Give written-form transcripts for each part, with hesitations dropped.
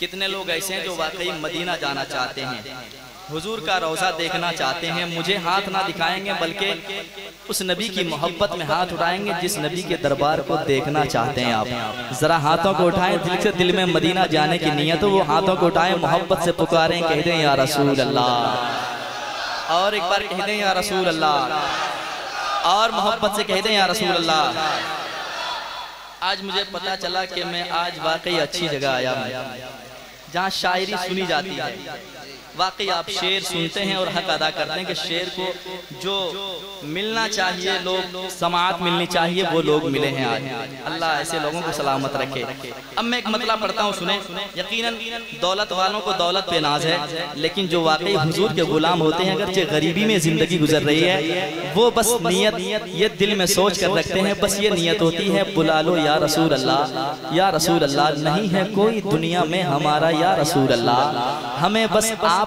कितने लोग ऐसे हैं जो वाकई मदीना जाना चाहते हैं, हुजूर का रोज़ा देखना चाहते हैं, मुझे हाथ ना दिखाएंगे बल्कि उस नबी की मोहब्बत में हाथ उठाएंगे जिस नबी के दरबार को देखना चाहते हैं। आप जरा हाथों को उठाएं, दिल से दिल में मदीना जाने की नीयत हो, वो हाथों को उठाएं, मोहब्बत से पुकारें, कह दें या रसूल अल्लाह, और एक बार कह दें या रसूल अल्लाह, और मोहब्बत से कह दें या रसूल अल्लाह। आज मुझे पता चला कि मैं आज वाकई अच्छी जगह आया हूँ जहाँ शायरी सुनी जाती है। वाकई आप शेर सुनते हैं और हक अदा करते हैं कि शेर को जो मिलना चाहिए, लोग समाअत मिलनी चाहिए, वो लोग मिले हैं आज। अल्लाह ऐसे लोगों को सलामत रखे। अब मैं एक मतला पढ़ता हूँ, सुने। यकीनन दौलत वालों को दौलत पे नाज है, लेकिन जो वाकई हुजूर के गुलाम होते हैं, अगरचे गरीबी में जिंदगी गुजर रही है, वो बस नियत ये दिल में सोच कर रखते हैं, बस ये नियत होती है बुला लो या रसूल अल्लाह, या रसूल अल्लाह। नहीं है कोई दुनिया में हमारा या रसूल अल्लाह, हमें बस आप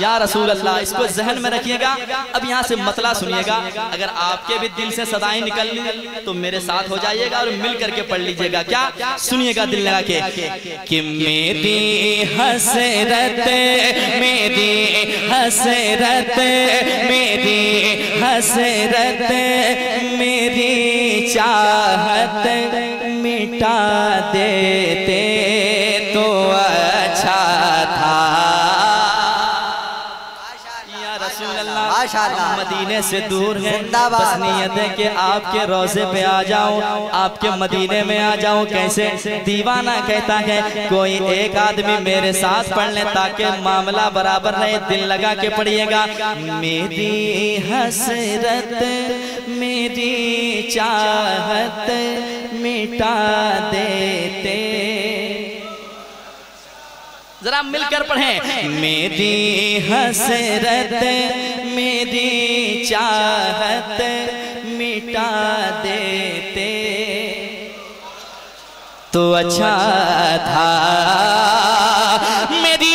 या रसूल अल्लाह। इसको जहन में रखिएगा। अब यहाँ से मतला सुनिएगा, अगर आपके भी दिल से सदाएं निकलनी तो मेरे साथ हो जाइएगा और मिल करके पढ़ लीजिएगा। क्या सुनिएगा दिल लगा के मेरी हसरत, मेरी हसरत, मेरी हसरत, मेरी चाहत मिटा देते तो अच्छा था। मदीने से दूर है, बस नियत है कि आपके रोजे पे आ जाऊं, आपके मदीने में आ जाऊं। कैसे दीवाना कहता है कोई एक आदमी मेरे साथ पढ़ ले ताकि मामला बराबर रहे। दिल लगा के पढ़िएगा। मेरी हसरत, मेरी चाहत मिटा देते, जरा मिलकर पढ़ें। मेरी हसरत, मेरी चाहत मिटा देते तो अच्छा था। मेरी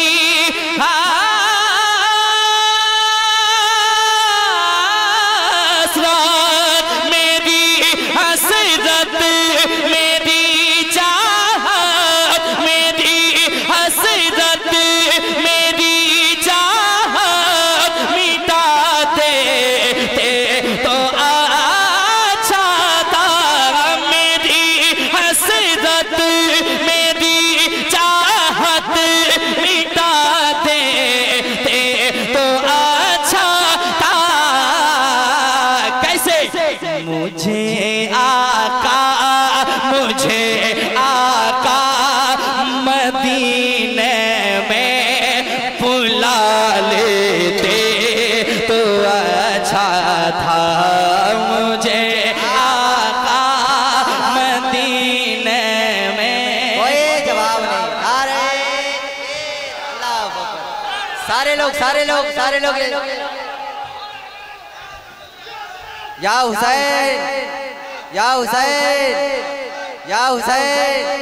हसरत, मेरी हसरत, मेरी चाहत, मेरी हसरत, सारे लोग या हुसैन, या हुसैन, या हुसैन।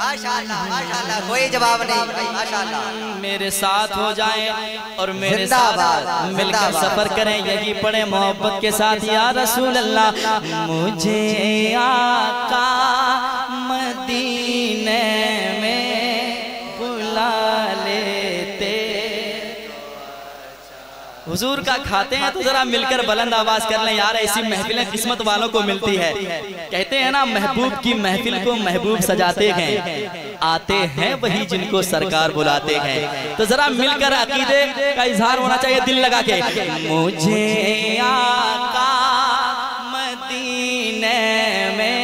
माशाल्लाह, माशाल्लाह, कोई जवाब नहीं, माशाल्लाह। मेरे साथ हो जाए और मेरे साथ मिलकर सफर करें, यही पढ़े मोहब्बत के साथ या रसूल अल्लाह। मुझे आका मदीने में बुला लेते, हुजूर का खाते हैं तो जरा मिलकर बुलंद आवाज कर लें। यार ऐसी महफिलें किस्मत वालों को मिलती है। कहते हैं ना, महबूब की महफिल को महबूब सजाते हैं, आते हैं वही जिनको सरकार बुलाते हैं। तो जरा मिलकर अकीदे का इजहार होना चाहिए दिल लगा के। मुझे आका मदीने में,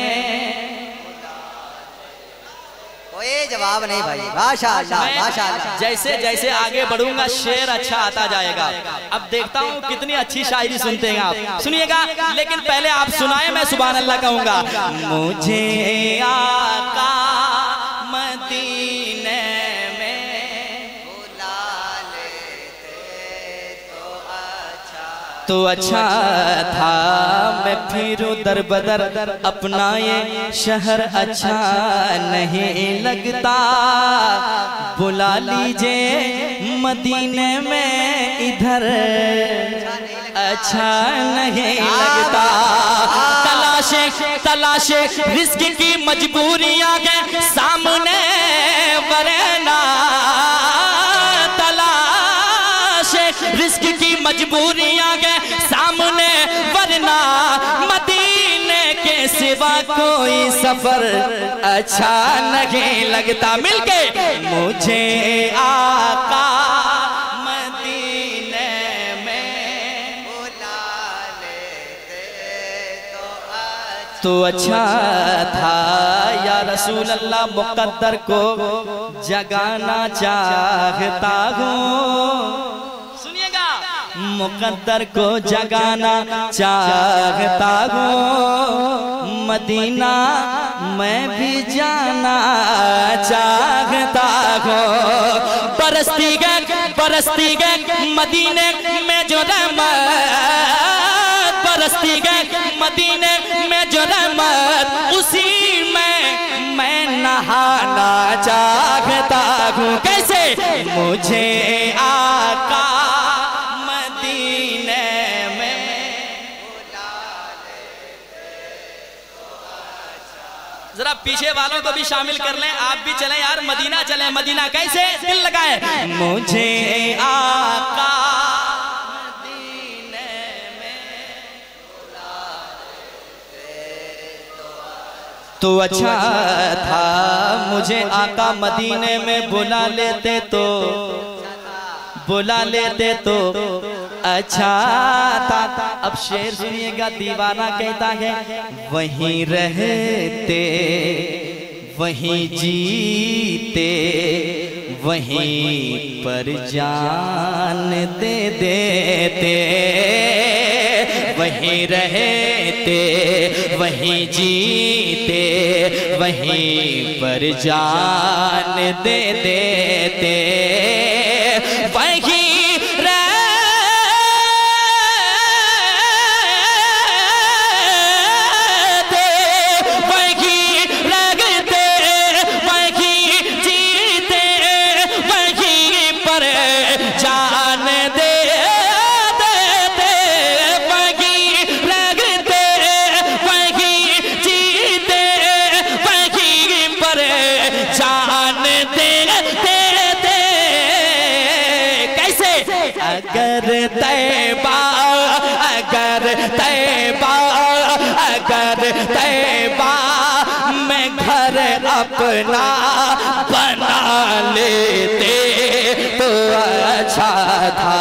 जवाब नहीं भाई, माशाल्लाह, माशाल्लाह। जैसे जैसे आगे बढ़ूंगा शेर अच्छा आता जाएगा। अब देखता हूँ कितनी अच्छी शायरी सुनते हैं आप, सुनिएगा। लेकिन पहले आप सुनाए, मैं सुभान अल्लाह कहूंगा। मुझे आका मदीने में बुला लेते तो अच्छा तो अच्छा था मैं फिर उधर बदर अपना ये शहर अच्छा नहीं लगता। बुला लीजिए मदीने में इधर अच्छा नहीं लगता। तलाशे तलाशे रिस्क की मजबूरियां के सामने वरना रिस्क की मजबूरियां के सामने वरना मदीने के सिवा कोई सफर अच्छा नहीं लगता। मिलके मुझे आका मदीने में बुला लेते तो अच्छा था। या रसूल अल्लाह मुकद्दर को जगाना चाहता हूँ, मुकद्दर को जगाना चाहता हूँ। मदीना मैं भी जाना चाहता हूँ। बरसती गए मदीने में जो रहमत, बरसती गए मदीने में जो रहमत, उसी में मैं नहाना चाहता हूँ। कैसे मुझे आका जरा पीछे वालों को भी शामिल कर लें, आप भी चलें यार, मदीना चलें। मदीना कैसे दिल लगाएं। मुझे आका मदीने में बुला लेते तो अच्छा था। मुझे आका मदीने में बुला लेते तो अच्छा था। अब शेर सुनिएगा, दीवाना कहता है वहीं रहते वहीं जीते वहीं पर जान दे देते, वहीं रहते वहीं जीते वहीं पर जान दे देते, वहीं रहते वहीं लगते वहीं जीते वहीं पर जान दे देते, वहीं लगते वहीं जीते वहीं पर जान दे देते। अगर तैबा मैं घर अपना बना लेते तो अच्छा था।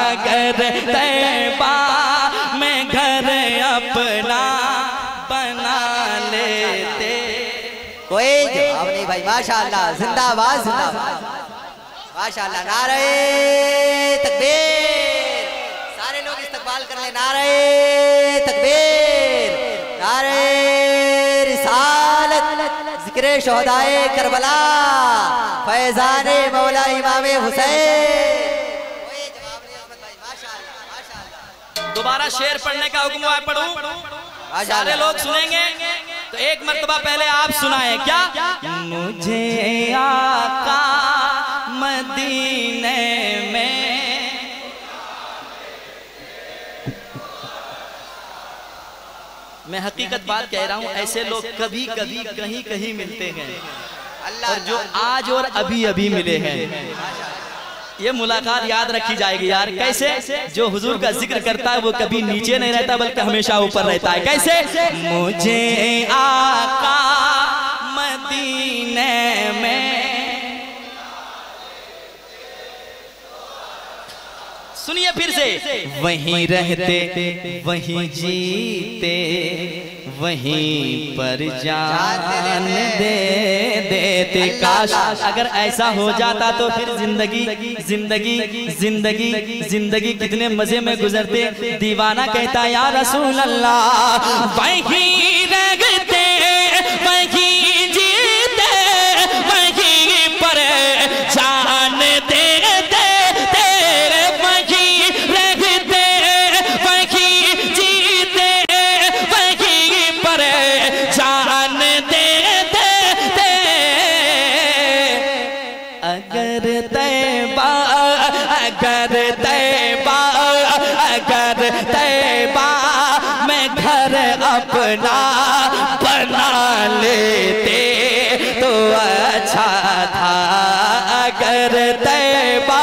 अगर तैबा मैं घर अपना बना लेते। कोई जवाब नहीं भाई, माशाल्लाह, जिंदाबाद जिंदाबाद, माशाल्लाह। नारे तकबीर, सारे लोग इस्तकबाल कर ले। नारे तकबीर, नारे रिसालत, जिक्रे शोहदाए करबला, फैजाने मौला इमाम हुसैन। कोई जवाब नहीं अहमद भाई, माशाल्लाह माशाल्लाह। दोबारा शेर पढ़ने का हुक्म हुआ है, पढ़ूं? सारे लोग सुनेंगे तो एक मर्तबा पहले आप सुनाएं। क्या मुझे आका मदीने में, मैं हकीकत बात कह रहा हूँ, ऐसे लोग कभी कभी कहीं कहीं मिलते हैं, और जो आज और अभी अभी मिले हैं, ये मुलाकात याद रखी जाएगी यार। कैसे? जो हुजूर का जिक्र करता है वो कभी नीचे नहीं रहता बल्कि हमेशा ऊपर रहता है। कैसे? मुझे आका मदीने में। सुनिए फिर से, वहीं रहते वहीं जीते वहीं पर जान दे देते। काश अगर ऐसा हो जाता तो फिर जिंदगी जिंदगी जिंदगी जिंदगी कितने मजे में गुजरते। दीवाना कहता या रसूल अल्लाह वहीं रहते वहीं जीते वहीं पर जान दे, तेरे वहीं रहते अपना बना लेते तो अच्छा था। अगर तैबा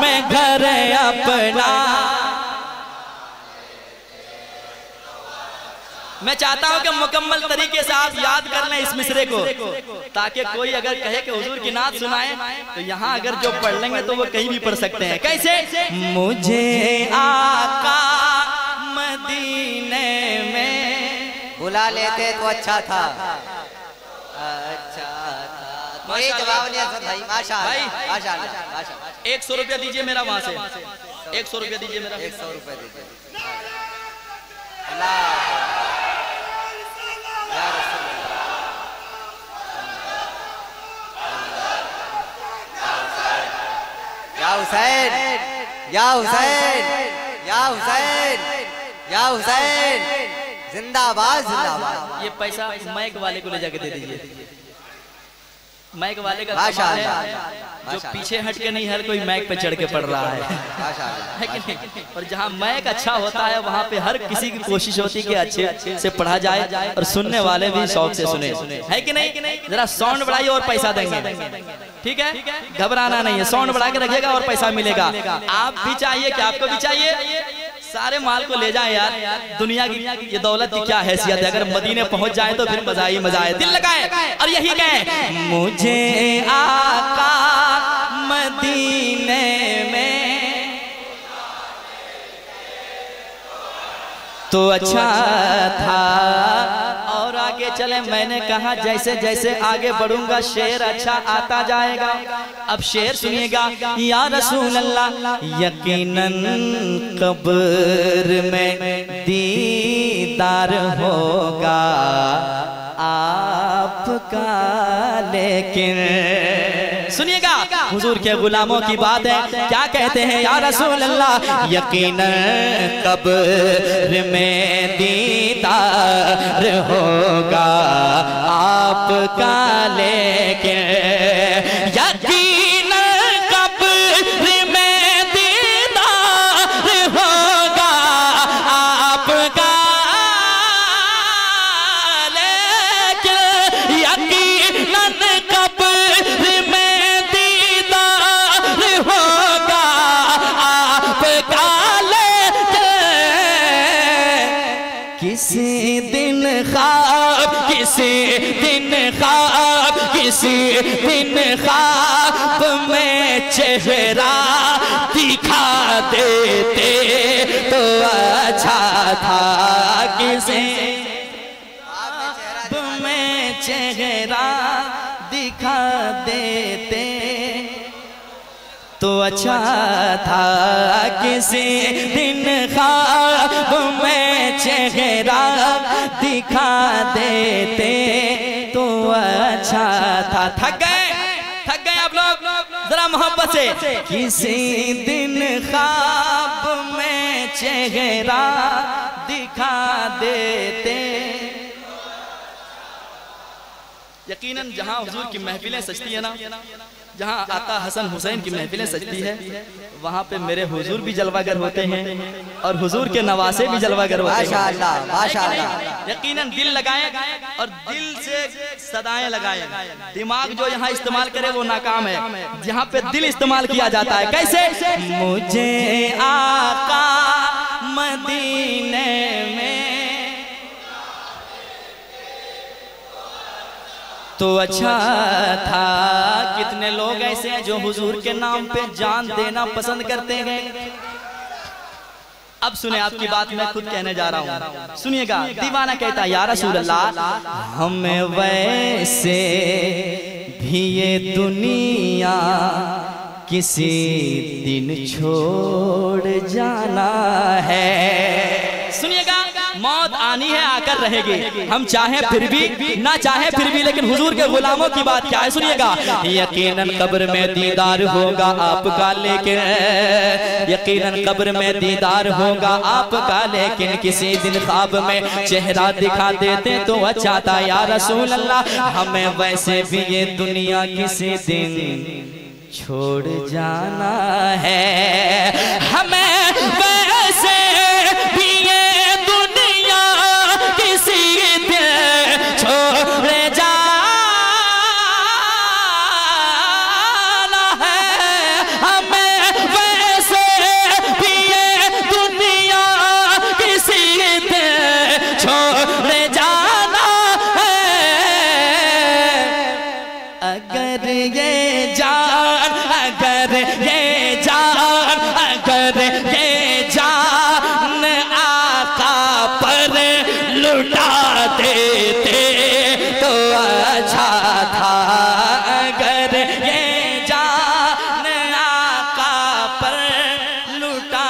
में घर अपना, मैं चाहता हूं कि मुकम्मल तरीके से आप याद कर लें इस मिसरे को, ताकि कोई अगर कहे कि हुजूर की नात सुनाए तो यहाँ अगर जो पढ़ लेंगे तो वो कहीं भी पढ़ सकते हैं। कैसे? मुझे आका मदीने में बुला लेते तो अच्छा था, अच्छा था। कोई जवाब नहीं। माशाअल्लाह। 100 रुपया दीजिए मेरा वहाँ से, 100 रुपया दीजिए मेरा, 100 रुपया दीजिए। या हुसैन, या हुसैन, या हुसैन, या हुसैन, जिंदाबाद जिंदाबाद। ये पैसा माइक वाले को ले जाके दे दीजिए। माइक वाले का जो पीछे हट के नहीं, हर कोई माइक पे चढ़ के पढ़ रहा है, और जहाँ माइक अच्छा होता है वहाँ पे हर किसी की कोशिश होती है कि अच्छे से पढ़ा जाए और सुनने वाले भी शौक से सुने, है कि नहीं? जरा साउंड बढ़ाइए और पैसा देंगे, ठीक है? घबराना नहीं है, साउंड बढ़ा के रखिएगा और पैसा मिलेगा। आप भी चाहिए कि आपको भी चाहिए? सारे माल को ले जाए यार, दुनिया की ये दौलत की क्या हैसियत है, अगर मदीने पहुंच जाए तो फिर मजा ही मजा है। दिल लगाए और यही कहें, मुझे आका मदीने में तो अच्छा था। और आगे चले, मैंने कहा जैसे जैसे आगे बढ़ूंगा शेर अच्छा आता जाएगा। अब शेर सुनिएगा। या रसूल अल्लाह, यकीनन कब्र में दीदार होगा आपका, लेकिन सुनिएगा हुजूर के गुलामों की बात है, क्या कहते हैं? या रसूल अल्लाह, यकीनन कब्र में दीदार होगा आपका, लेकिन यकीनन कब्र में दीदार होगा आपका, लेकिन यकीनन कब्र में किसी दिन ख्वाब में चेहरा दिखा देते तो अच्छा था। किसी ख्वाब में चेहरा दिखा देते तो अच्छा था। किसी दिन ख्वाब में चेहरा दिखा देते तो अच्छा था। थक गए आप लोग, जरा मोहब्बत से। किसी दिन ख्वाब में चेहरा दिखा देते, यकीनन जहाँ हुजूर की महफिलें सजती है ना, जहाँ आका हसन हुसैन की महफिलें सजती है, वहाँ पे मेरे हुजूर भी जलवागर होते हैं और हुजूर के नवासे भी जलवागर होते हैं। माशाअल्लाह। यकीनन दिल लगाए और दिल से सदाएं लगाए। दिमाग जो यहाँ इस्तेमाल करे वो नाकाम है, जहाँ पे दिल इस्तेमाल किया जाता है। कैसे? मुझे आका मदीने में तो अच्छा था। कितने लोग ऐसे हैं जो हुजूर के नाम पे जान देना पसंद करते हैं। अब सुने आपकी बात मैं खुद कहने जा रहा हूँ, सुनिएगा। दीवाना कहता है, या रसूल अल्लाह, हम वैसे भी ये दुनिया किसी दिन छोड़ जाना है। सुनिएगा, मौत आनी है, आकर रहेगी, हम चाहे फिर भी ना चाहे फिर भी, लेकिन हुजूर के गुलामों की बात क्या है? सुनिएगा, यकीनन कब्र में दीदार होगा आपका, लेकिन यकीनन कब्र में दीदार होगा आपका, लेकिन किसी दिन ख्वाब में चेहरा दिखा देते तो अच्छा था। या रसूल अल्लाह, हमें वैसे भी ये दुनिया किसी दिन छोड़ जाना है, हमें वैसे भी ये दुनिया किसी अगर ये जान, अगर ये जान, अगर ये जान आका पर लुटा देते तो अच्छा था। अगर ये जान आका पर लुटा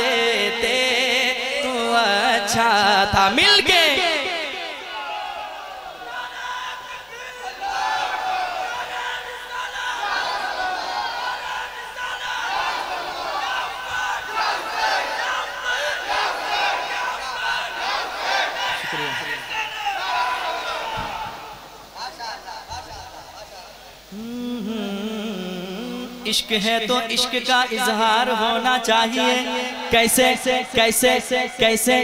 देते तो अच्छा था। मिल गए इश्क है तो इश्क का इजहार होना चाहिए। कैसे कैसे कैसे?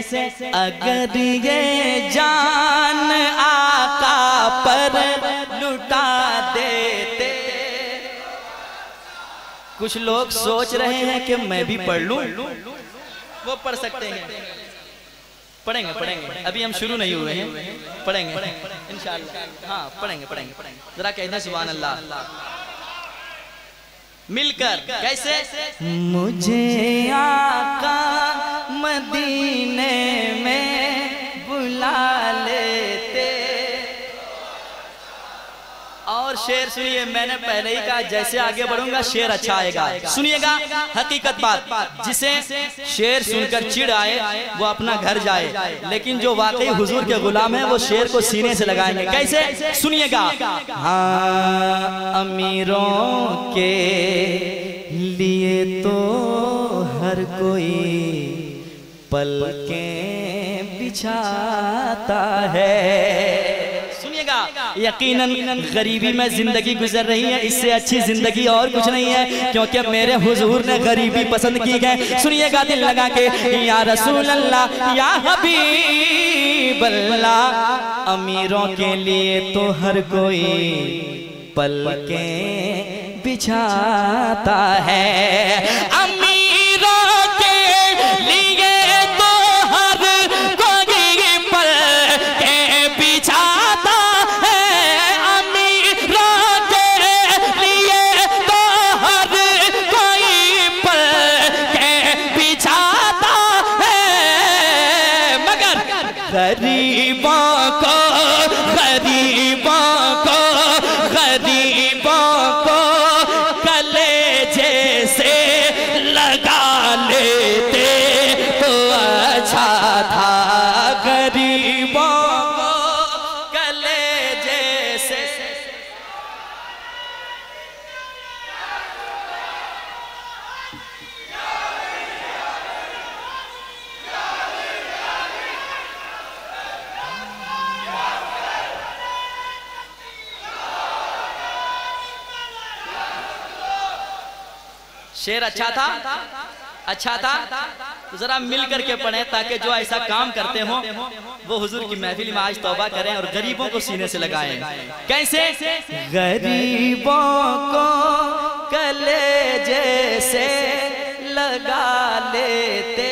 अगर ये जान आका पर लुटा देते। कुछ लोग सोच रहे हैं कि मैं भी पढ़ लूं, वो पढ़ सकते हैं। पढ़ेंगे पढ़ेंगे, अभी हम शुरू नहीं हुए हैं, पढ़ेंगे इंशाअल्लाह। हाँ पढ़ेंगे पढ़ेंगे, जरा कहना सुभान अल्लाह मिलकर। कैसे? मुझे आका मदीने में बुला लेते। और शेर सुनिए, मैंने पहले ही कहा जैसे आगे बढ़ूंगा शेर अच्छा आएगा, सुनिएगा। हकीकत बात, जिसे शेर सुनकर चिढ़ आए वो अपना घर जाए, लेकिन जो वाकई हुजूर के गुलाम है वो शेर को सीने से लगाएंगे। कैसे? सुनिएगा। हाँ अमीरों के लिए तो हर कोई पलकें बिछाता है, यकीनन गरीबी में जिंदगी गुजर रही है, इससे अच्छी जिंदगी और कुछ नहीं है, क्योंकि मेरे हुजूर ने गरीबी पसंद की है। सुनिएगा दिल लगा के। या रसूल अल्लाह या हबीब अल्लाह, अमीरों के लिए तो हर कोई पलकें बिछाता है। अमीरों के लिए तो हर कोई पलकें बिछाता। शेर अच्छा था, अच्छा था। जरा मिल करके पढ़ें ताकि जो ऐसा काम करते हों वो हुजूर की महफिल में आज तौबा करें और गरीबों को सीने से लगाएं। कैसे? गरीबों को कलेजे से लगा लेते।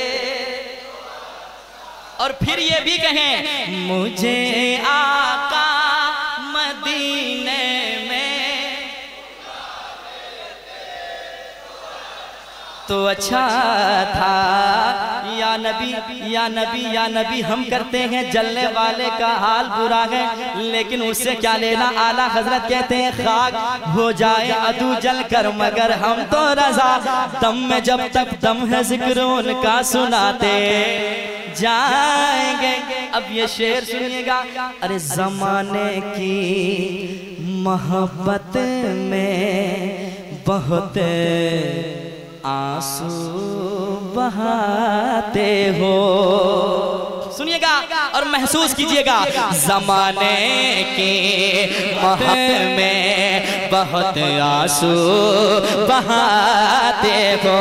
और फिर ये भी कहें, मुझे आका मदीने तो अच्छा था। या नबी या नबी या नबी, हम करते हैं जलने वाले का हाल बुरा है, लेकिन उससे क्या लेना। आला हजरत कहते हैं, खाक हो जाए अदू जल कर मगर हम तो रजा। दम में जब तक दम है जिक्र उनका सुनाते जाएंगे। अब ये शेर सुनिएगा। अरे जमाने की मोहब्बत में बहुत आंसू बहाते हो। सुनिएगा और महसूस कीजिएगा। जमाने के महफिल में बहुत आंसू बहाते हो।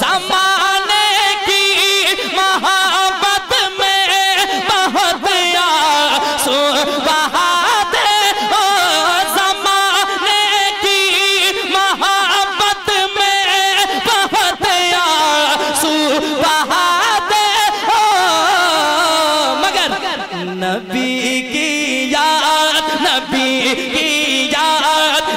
जमाने की मोहब्बत में बहुत आंसू बहाते हो। जमाने की मोहब्बत नबी की याद, नबी की याद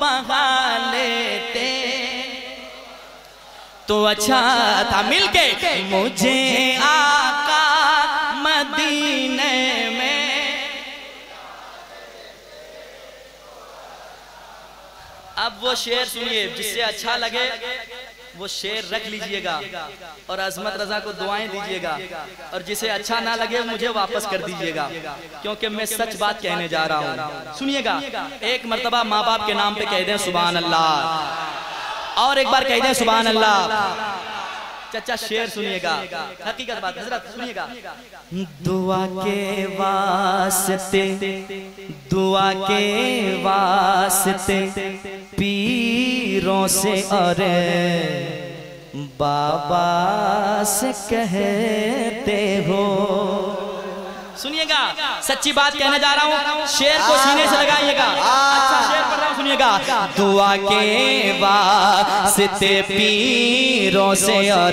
बहा लेते तो अच्छा था मिलके। मुझे आका मदीने में अब वो शेर सुनिए, जिससे अच्छा लगे वो शेर रख लीजिएगा और अजमत रजा को दुआएं दीजिएगा, और जिसे अच्छा ना लगे मुझे वापस कर दीजिएगा, क्योंकि मैं सच बात कहने जा रहा हूँ। सुनिएगा, एक मर्तबा माँ बाप के नाम पे कह दें सुभान अल्लाह, और एक बार कह दें सुभान अल्लाह। चचा शेर सुनिएगा, हकीकत बात हजरत सुनिएगा। दुआ के वास्ते, दुआ के वास्ते, पीरों से और बाबा से कहते हो। सुनिएगा, सच्ची बात कहने जा रहा हूँ, शेर को सीने से लगाइएगा। अच्छा शेर पढ़ रहा हूँ सुनिएगा। दुआ के वास्ते, पीरों से और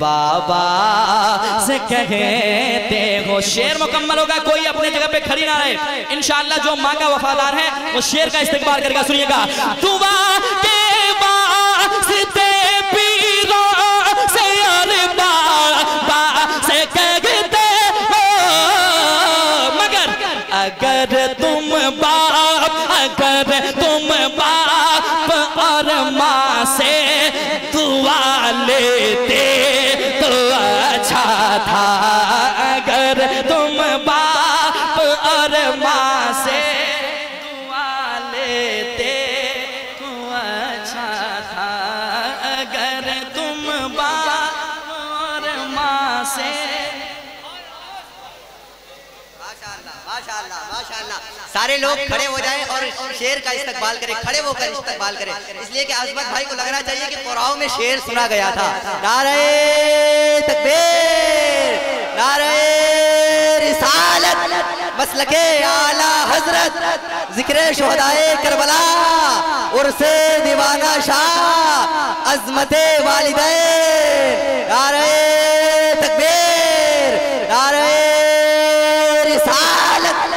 बाबा से कहते हो। शेर मुकम्मल होगा, कोई अपने जगह पे खड़ी ना रहे। इंशाअल्लाह जो माँ का वफादार है वो शेर का इस्तेमाल करेगा। सुनिएगा, दुआ के वास्ते, पीरों से और बाबा से कहते हो। मगर अगर तुम बाप, अगर तुम बाप और माँ से दुआ लेते अच्छा था। अगर तुम बाप और माँ से दुआ लेते तो अच्छा था। अगर तुम बाप और माँ से, माशाल्लाह माशाल्लाह माशाल्लाह, सारे लोग खड़े हो जाएं और शेर का इस्तकबाल करें, खड़े होकर इस्तकबाल करें, इसलिए कि अजमत भाई को लगना चाहिए कि कोराओं में शेर सुना गया था। नारे तकबीर, नारे रिसालत, मसलके आला हजरत, जिक्रे शोहदाए करबला, उर्से दीवाना शाह, अजमते वालिदैन, नारे तकबीर, नारे रिसालत।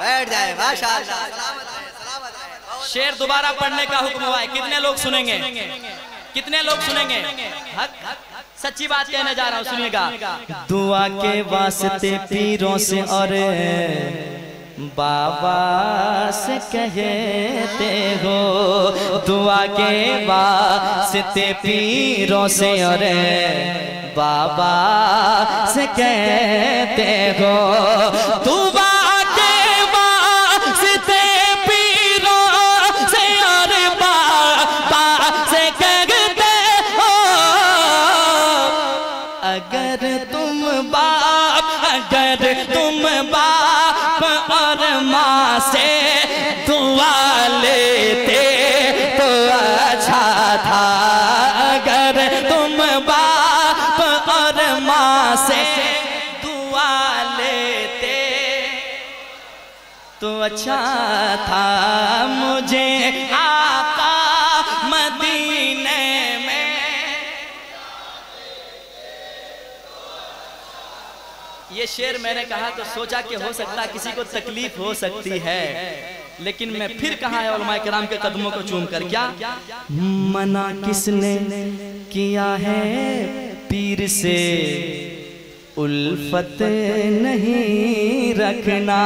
बैठ जाए, माशाल्लाह। शेर दोबारा पढ़ने का हुक्म हुआ है। कितने लोग सुनेंगे? कितने लोग सुनेंगे? सच्ची बात कहने जा रहा हूँ, सुनिएगा। दुआ के वास्ते, पीरों से और बाबा से कहते हो। दुआ के वास्ते, पीरों से और बाबा से कहते हो। दुआ अच्छा था। मुझे आका मदीने में, ये शेर मैंने कहा तो सोचा कि हो सकता किसी को तकलीफ हो सकती है, लेकिन मैं फिर कहा है उलमाए किराम के कदमों को चूम कर। क्या मना किसने किया है पीर से उल्फत नहीं रखना।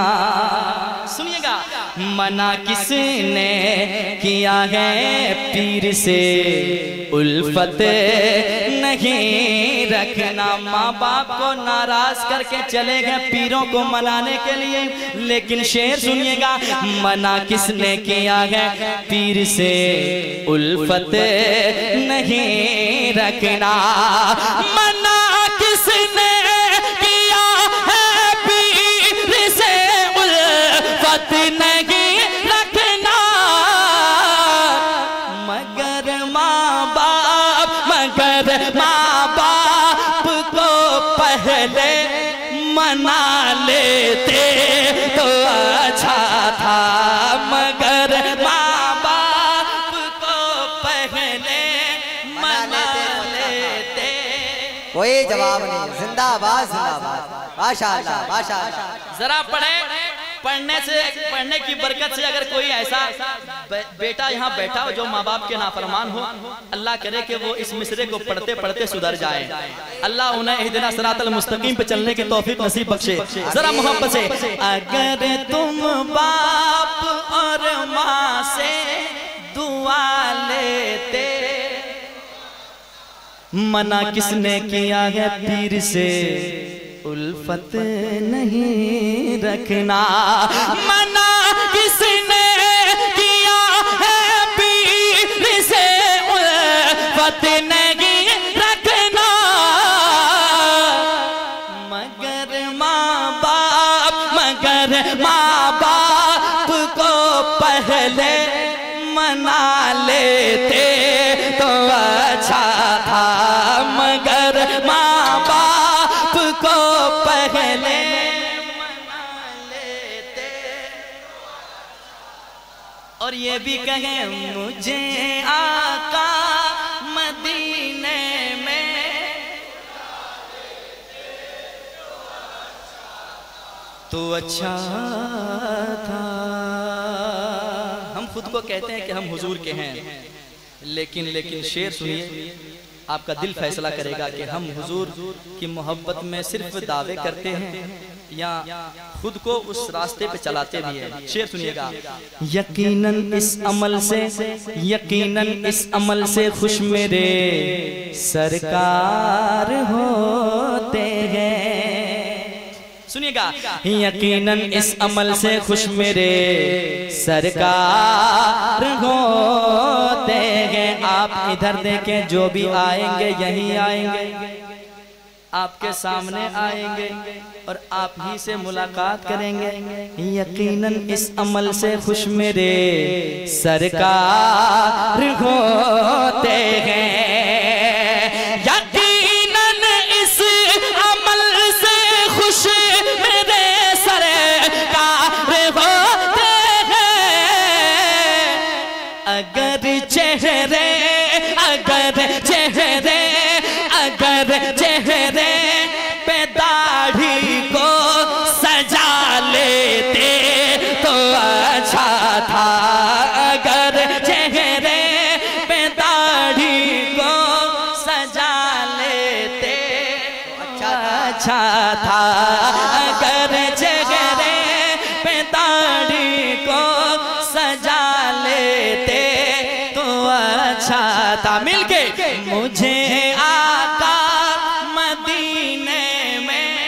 सुनिएगा, मना किसने किया है पीर से उल्फत नहीं रखना। माँ बाप को नाराज करके चले गए पीरों को मनाने के लिए, लेकिन शेर सुनिएगा। मना किसने किया है पीर से उल्फत नहीं रखना। मना किसने नहीं रखना, मगर माँ बाप, मगर माँ बाप को पहले मना लेते तो अच्छा था। मगर माँ बाप को पहले मना लेते। कोई जवाब नहीं। जिंदाबाद जिंदाबाद, माशाल्लाह माशाल्लाह। जरा पढ़े पढ़ने की बरकत से अगर कोई ऐसा बेटा यहाँ बैठा हो जो माँ बाप के नाफरमान हो, अल्लाह करे कि वो इस मिसरे को पढ़ते पढ़ते सुधर जाए। अल्लाह उन्हें इहदिना सिरातल मुस्तकीम पे चलने की तौफीक नसीब बख्शे। जरा मोहब्बत से अगर तुम बाप और माँ से दुआ लेते, मना किसने किया है पीर से उल्फत नहीं रखना, मना किसने किया है पीर से उल्फत नहीं रखना, मगर माँ बाप को पहले मना लेते तो अच्छा था, मगर माँ बाप को पहले मना लेते। और ये भी कहें मुझे आका मदीने में, तो अच्छा था। हम खुद को कहते हैं कि हम हुजूर के हैं, लेकिन शेर सुनिए, आपका दिल फैसला करेगा कि हम हुजूर की मोहब्बत में सिर्फ दावे करते हैं या खुद को उस रास्ते पे चलाते भी हैं। शेर सुनिएगा। यकीनन इस अमल से खुश मेरे सरकार होते हैं। सुनिएगा। यकीनन इस अमल से खुश मेरे सरकार होते हैं। आप इधर देखें, जो भी आएंगे यहीं आएंगे, आपके सामने आएंगे और आप ही से मुलाकात करेंगे। यकीनन इस अमल से खुश मेरे सरकार होते हैं। यकीनन इस अमल से खुश मेरे सरकार होते हैं। अगर चेहरे पे दाढ़ी को सजा लेते तो अच्छा था, अगर चेहरे पे दाढ़ी को सजा लेते तो अच्छा था, अगर चेहरे पे दाढ़ी को सजा लेते तो अच्छा था। मिलके मुझे आका मदीने में,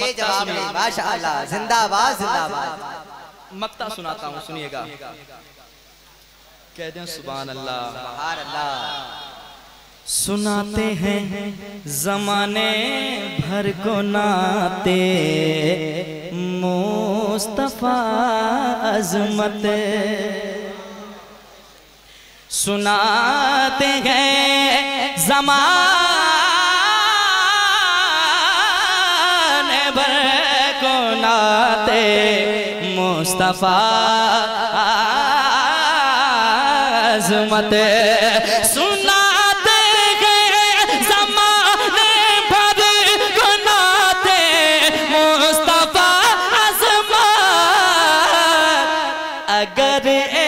ये जवाब है। माशाअल्लाह, जिंदाबाद जिंदाबाद। मक्ता सुनाता हूँ, सुनिएगा। कह दें सुभान अल्लाह, सुभान अल्लाह। सुनाते हैं जमाने भर को नाते मुस्तफा अजमत, सुनाते हैं जमाने भर को नाते मुस्तफा अजमत, सुनाते हैं जमाने भर को नाते मुस्तफा अजमत। अगर